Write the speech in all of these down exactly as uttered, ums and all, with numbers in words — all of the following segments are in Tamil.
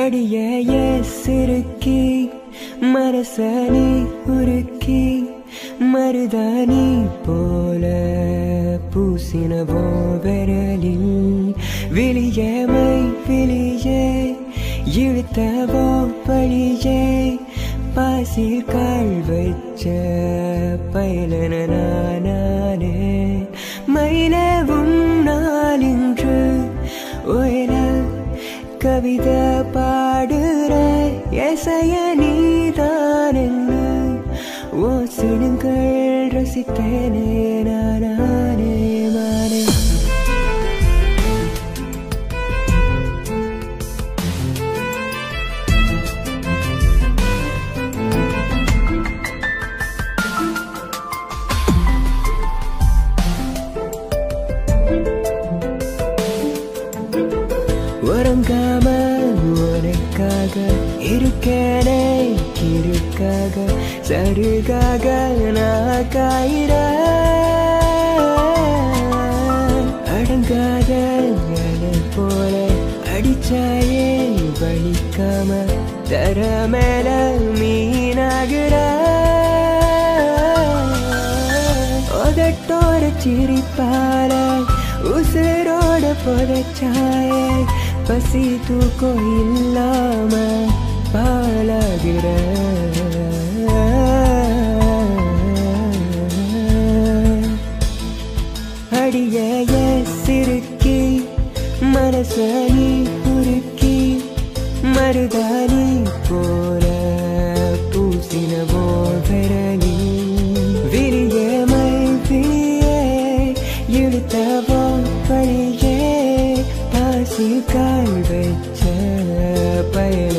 அடிய ஏசிருக்கி மரசனி உருக்கி மருதானி போல பூசினவோ விரலில் விழியமை விழியே இழுத்தவோ பழியே பாசில் கால் வச்ச பயிலனானே மயிலவும் நாளின்று உயர கவிதை பாடுற எசைய நீதான் என்று ஓ சிடுங்கள் ரசித்தேனே நானே மானே இருக்கனே இருக்காக சருகாக நாக்காயிர அடங்காத போல அடிச்சாயே வலிக்காம தரமேல மீனாகிற ஒதட்டோட சிரிப்பால உசுரோட புதைச்சாயே பசி தூக்கோ இல்லாம பாலாகிற அடிய சிறுக்கி மனசனி உருக்கி மருதானி போல பூசினவோ பெரணி விரியமை பிரியே இழுத்தவோ பழியே பாசி கால் வச்ச பயன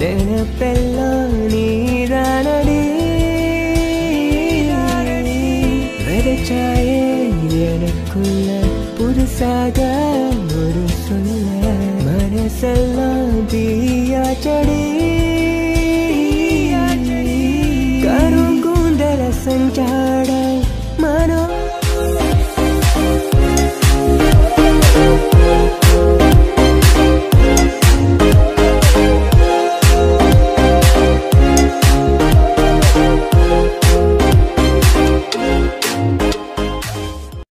நினப்பெல்லாம் நீதானடி விதைச்சாயே எனக்குள்ள புதுசாக ஒரு சொல்ல மனசெல்லாம் தீயாச்சடி